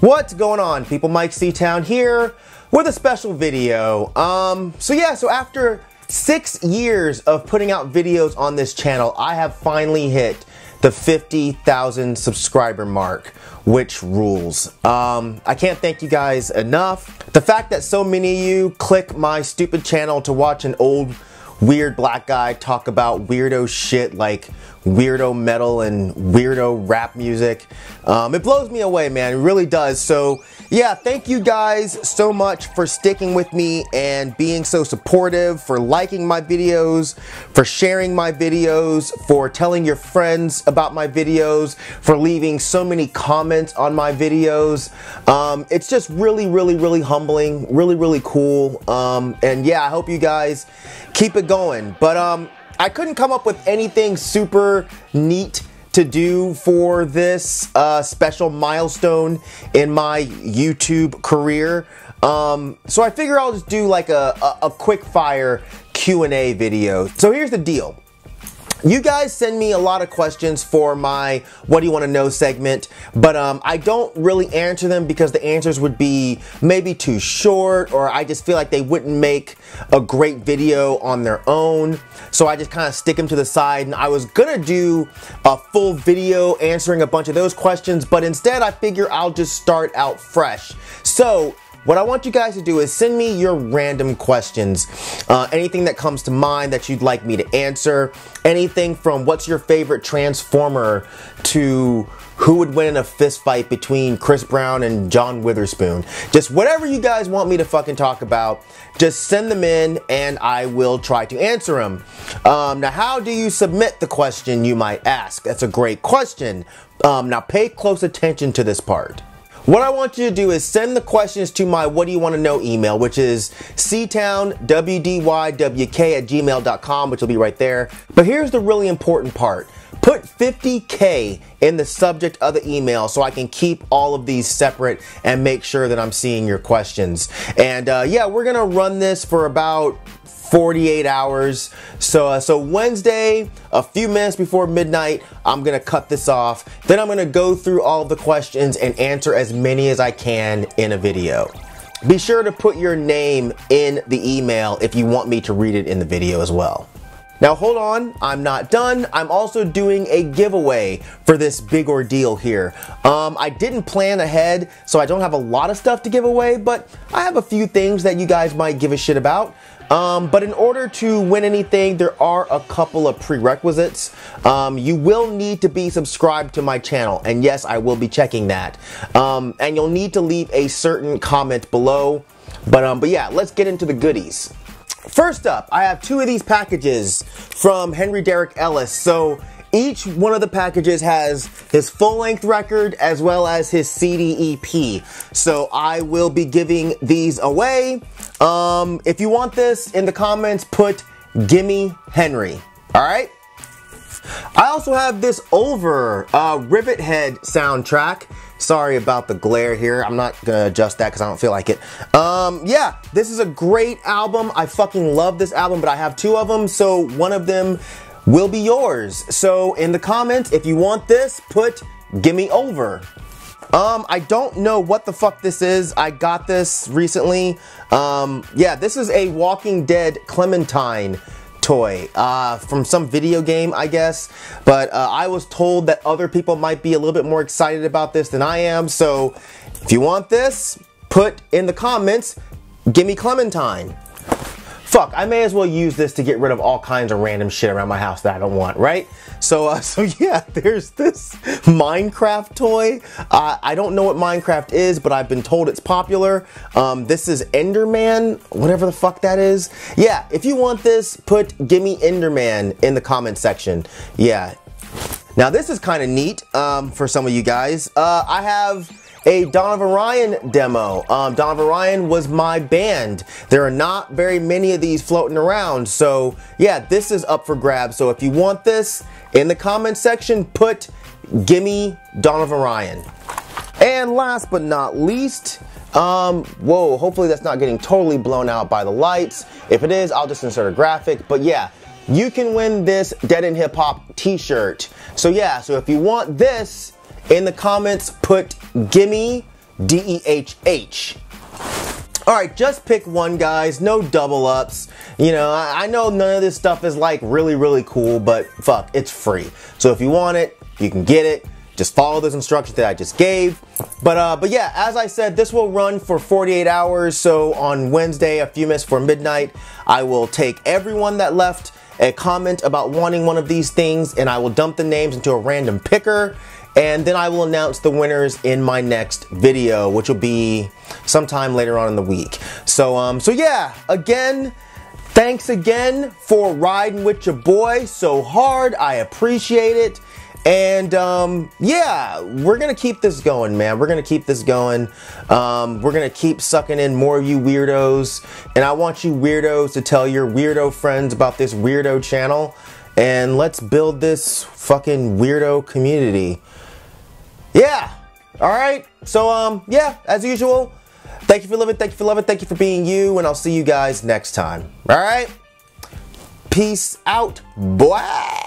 What's going on, people? Myke C-Town here with a special video. So after 6 years of putting out videos on this channel, I have finally hit the 50,000 subscriber mark, which rules. I can't thank you guys enough. The fact that so many of you click my stupid channel to watch an old weird black guy talk about weirdo shit like weirdo metal and weirdo rap music. It blows me away, man. It really does. So yeah, thank you guys so much for sticking with me and being so supportive, for liking my videos, for sharing my videos, for telling your friends about my videos, for leaving so many comments on my videos. It's just really humbling, really cool. And yeah, I hope you guys keep it going. But I couldn't come up with anything super neat to do for this special milestone in my YouTube career. So I figure I'll just do like a quick fire Q&A video. So here's the deal. You guys send me a lot of questions for my What Do You Want to Know segment, but I don't really answer them because the answers would be maybe too short, or I just feel like they wouldn't make a great video on their own. So I just kind of stick them to the side, and I was gonna do a full video answering a bunch of those questions, but instead I figure I'll just start out fresh. So what I want you guys to do is send me your random questions. Anything that comes to mind that you'd like me to answer. Anything from what's your favorite Transformer to who would win in a fist fight between Chris Brown and John Witherspoon. Just whatever you guys want me to fucking talk about, just send them in and I will try to answer them. Now, how do you submit the question, you might ask? That's a great question. Now, pay close attention to this part. What I want you to do is send the questions to my What Do You Want to Know email, which is ctownWDYWK@gmail.com, which will be right there. But here's the really important part. Put 50K in the subject of the email so I can keep all of these separate and make sure that I'm seeing your questions. And yeah, we're gonna run this for about 48 hours. So Wednesday, a few minutes before midnight, I'm gonna cut this off. Then I'm gonna go through all of the questions and answer as many as I can in a video. Be sure to put your name in the email if you want me to read it in the video as well. Now hold on, I'm not done. I'm also doing a giveaway for this big ordeal here. I didn't plan ahead, so I don't have a lot of stuff to give away, but I have a few things that you guys might give a shit about. But in order to win anything, there are a couple of prerequisites. You will need to be subscribed to my channel, and yes, I will be checking that. And you'll need to leave a certain comment below. But yeah, let's get into the goodies. First up, I have two of these packages from Henry Derek Ellis. So each one of the packages has his full-length record as well as his CD EP. So I will be giving these away. If you want this, in the comments, put "Gimme Henry." All right. I also have this Over Rivethead soundtrack. Sorry about the glare here. I'm not gonna adjust that because I don't feel like it. Yeah, this is a great album. I fucking love this album, but I have two of them, so one of them will be yours. So in the comments, if you want this, put "Gimme Over." I don't know what the fuck this is. I got this recently. Yeah, this is a Walking Dead Clementine toy from some video game, I guess, but I was told that other people might be a little bit more excited about this than I am. So if you want this, put in the comments, "Gimme Clementine." Fuck, I may as well use this to get rid of all kinds of random shit around my house that I don't want, right? So yeah, there's this Minecraft toy. I don't know what Minecraft is, but I've been told it's popular. This is Enderman, whatever the fuck that is. Yeah, if you want this, put "Gimme Enderman" in the comment section. Yeah. Now this is kind of neat for some of you guys. I have a Don of Orion demo. Don of Orion was my band. There are not very many of these floating around, so yeah, this is up for grabs. So if you want this, in the comment section, put "Gimme Don of Orion." And last but not least, whoa, hopefully that's not getting totally blown out by the lights. If it is, I'll just insert a graphic, but yeah, you can win this Dead End Hip Hop t-shirt. So yeah, so if you want this, in the comments, put "Gimme DEHH. Alright, just pick one, guys. No double ups. You know, I know none of this stuff is like really cool, but fuck, it's free. So if you want it, you can get it. Just follow those instructions that I just gave. But yeah, as I said, this will run for 48 hours. So on Wednesday, a few minutes before midnight, I will take everyone that left a comment about wanting one of these things, and I will dump the names into a random picker. And then I will announce the winners in my next video, which will be sometime later on in the week. So, so yeah, again, thanks again for riding with your boy so hard. I appreciate it. And, yeah, we're going to keep this going, man. We're going to keep this going. We're going to keep sucking in more of you weirdos. And I want you weirdos to tell your weirdo friends about this weirdo channel. And let's build this fucking weirdo community. Yeah. All right. So, yeah, as usual, thank you for living. Thank you for loving. Thank you for being you. And I'll see you guys next time. All right. Peace out, boy.